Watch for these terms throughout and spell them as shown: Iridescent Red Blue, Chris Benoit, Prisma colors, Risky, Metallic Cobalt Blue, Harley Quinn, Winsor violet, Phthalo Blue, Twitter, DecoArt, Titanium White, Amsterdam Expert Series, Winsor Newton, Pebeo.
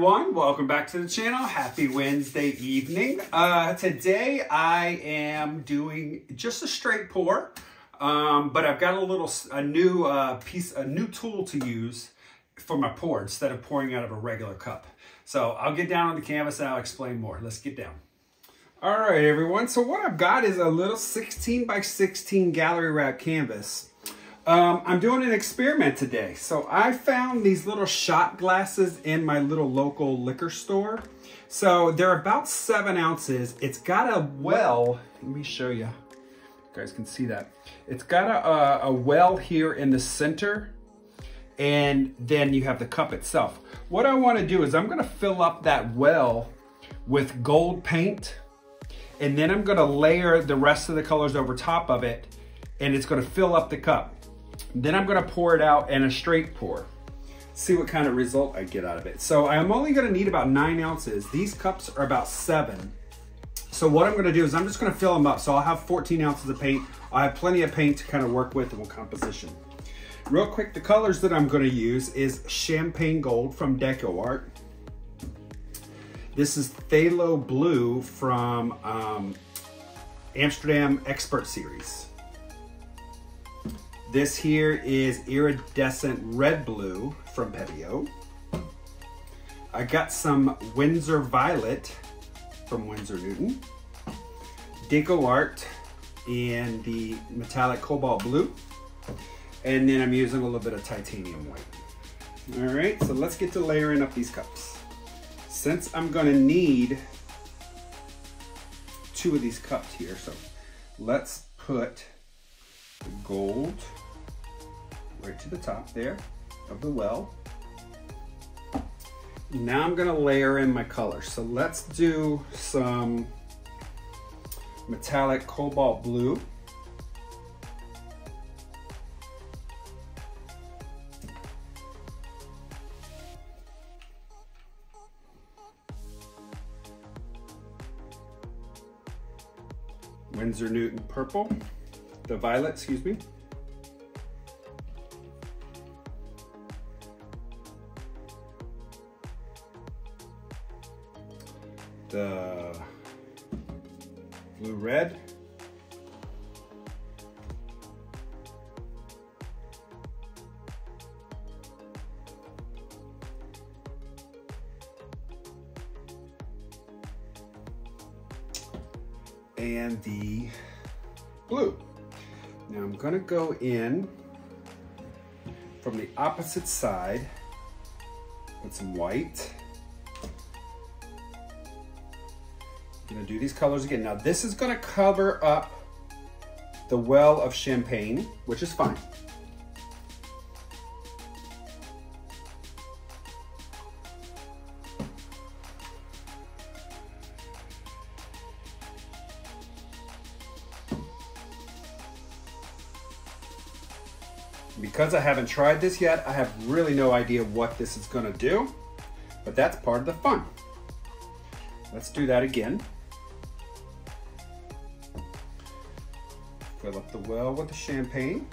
everyone, welcome back to the channel. Happy Wednesday evening. Today I am doing just a straight pour, but I've got a new tool to use for my pour instead of pouring out of a regular cup. So I'll get down on the canvas and I'll explain more. Let's get down. All right, everyone. So what I've got is a little 16x16 gallery wrap canvas. I'm doing an experiment today. So I found these little shot glasses in my little local liquor store. So they're about 7 ounces. It's got a well, let me show you. You guys can see that. It's got a well here in the center, and then you have the cup itself. What I want to do is I'm going to fill up that well with gold paint, and then I'm going to layer the rest of the colors over top of it, and it's going to fill up the cup. Then I'm gonna pour it out in a straight pour. See what kind of result I get out of it. So I'm only gonna need about 9 ounces. These cups are about 7. So what I'm gonna do is I'm just gonna fill them up. So I'll have 14 ounces of paint. I have plenty of paint to kind of work with in my composition. Real quick, the colors that I'm gonna use is Champagne Gold from DecoArt. This is Phthalo Blue from Amsterdam Expert Series. This here is Iridescent Red Blue from Pebeo. I got some Winsor Violet from Winsor Newton. DecoArt in the Metallic Cobalt Blue. And then I'm using a little bit of Titanium White. All right, so let's get to layering up these cups. Since I'm gonna need 2 of these cups here, so let's put the gold right to the top there of the well. Now I'm gonna layer in my color. So let's do some metallic cobalt blue. Winsor Newton purple. The violet, excuse me. The blue red. And the blue. Now I'm gonna go in from the opposite side with some white. I'm gonna do these colors again. Now this is gonna cover up the well of champagne, which is fine. Because I haven't tried this yet, I have really no idea what this is gonna do, but that's part of the fun. Let's do that again. Fill up the well with the champagne.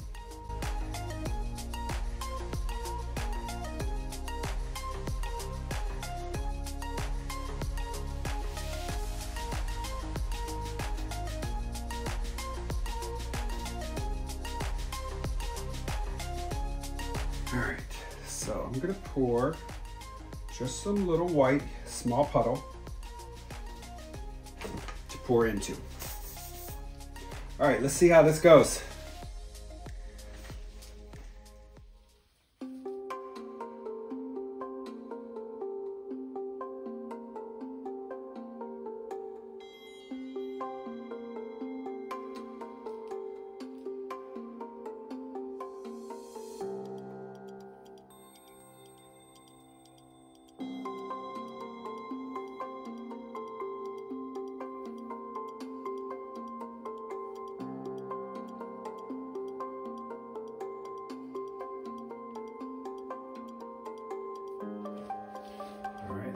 All right, so I'm gonna pour just some little white, small puddle to pour into. All right, let's see how this goes.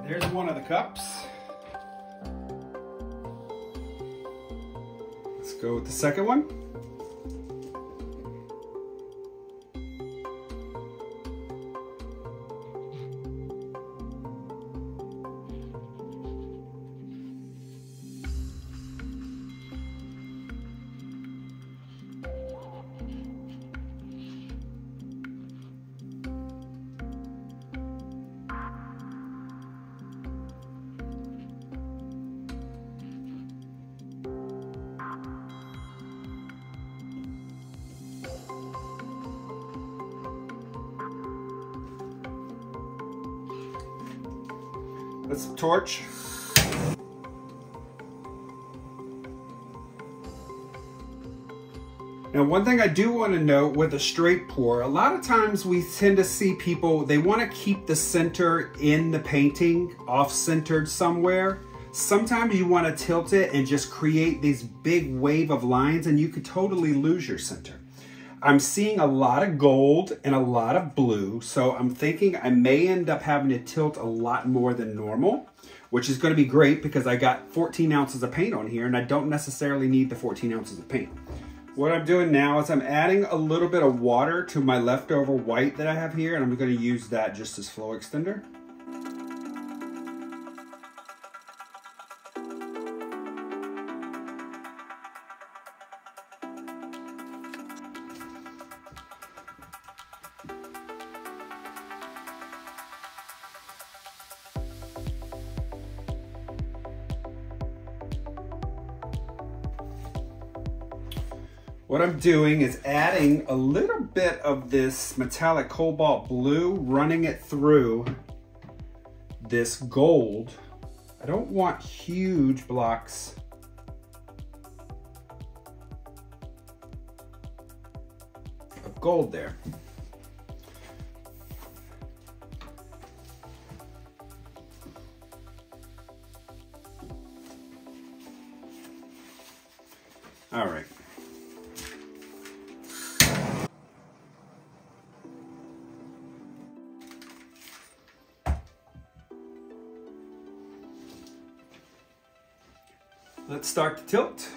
Here's one of the cups. Let's go with the second one. with some torch. Now, one thing I do want to note with a straight pour, a lot of times we tend to see people, they want to keep the center in the painting, off-centered somewhere. Sometimes you want to tilt it and just create these big wave of lines and you could totally lose your center. I'm seeing a lot of gold and a lot of blue, so I'm thinking I may end up having to tilt a lot more than normal, which is going to be great because I got 14 ounces of paint on here and I don't necessarily need the 14 ounces of paint. What I'm doing now is I'm adding a little bit of water to my leftover white that I have here, and I'm going to use that just as flow extender. What I'm doing is adding a little bit of this metallic cobalt blue, running it through this gold. I don't want huge blocks. Of gold there. All right. Let's start the tilt.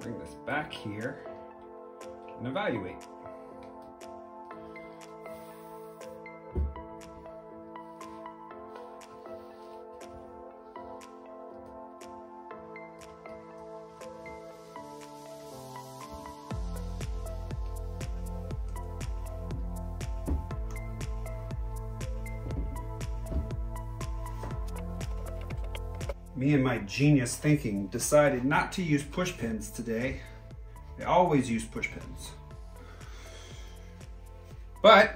Bring this back here and evaluate. Me and my genius thinking decided not to use push pins today. I always use push pins. But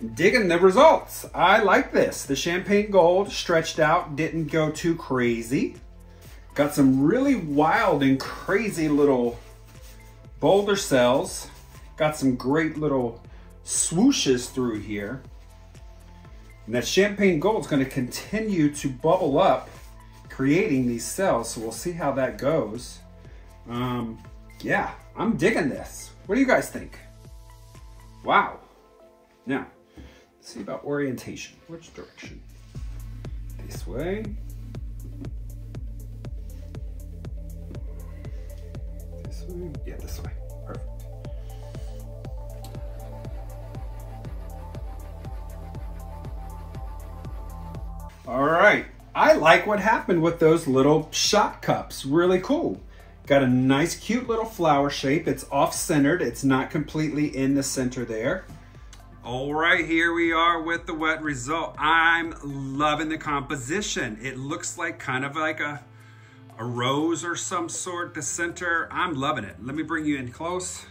I'm digging the results. I like this. The champagne gold stretched out, didn't go too crazy. Got some really wild and crazy little boulder cells. Got some great little swooshes through here. And that champagne gold is going to continue to bubble up, creating these cells, so we'll see how that goes. Yeah, I'm digging this. What do you guys think? Wow. Now, let's see about orientation. Which direction? This way. This way? Yeah, this way. Perfect. All right. I like what happened with those little shot cups. Really cool. Got a nice, cute little flower shape. It's off-centered. It's not completely in the center there. All right, here we are with the wet result. I'm loving the composition. It looks like kind of like a a rose or some sort to center. I'm loving it. Let me bring you in close.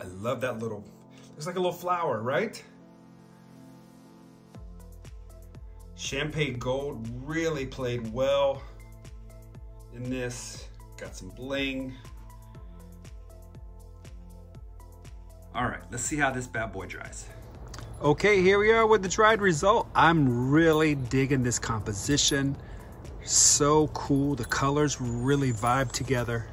I love that little, looks like a little flower, right? Champagne gold really played well in this. Got some bling. All right, let's see how this bad boy dries. Okay, here we are with the dried result. I'm really digging this composition. So cool, the colors really vibe together.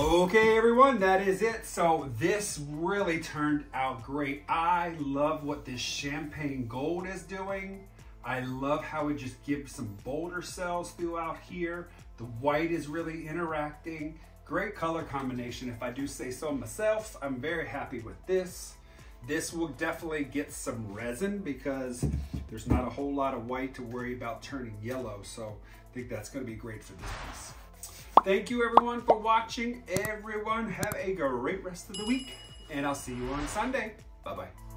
Okay, everyone, that is it. So this really turned out great. I love what this champagne gold is doing. I love how it just gives some bolder cells throughout here. The white is really interacting. Great color combination, if I do say so myself. I'm very happy with this. This will definitely get some resin because there's not a whole lot of white to worry about turning yellow. So I think that's gonna be great for this piece. Thank you everyone for watching. Everyone have a great rest of the week and I'll see you on Sunday. Bye-bye.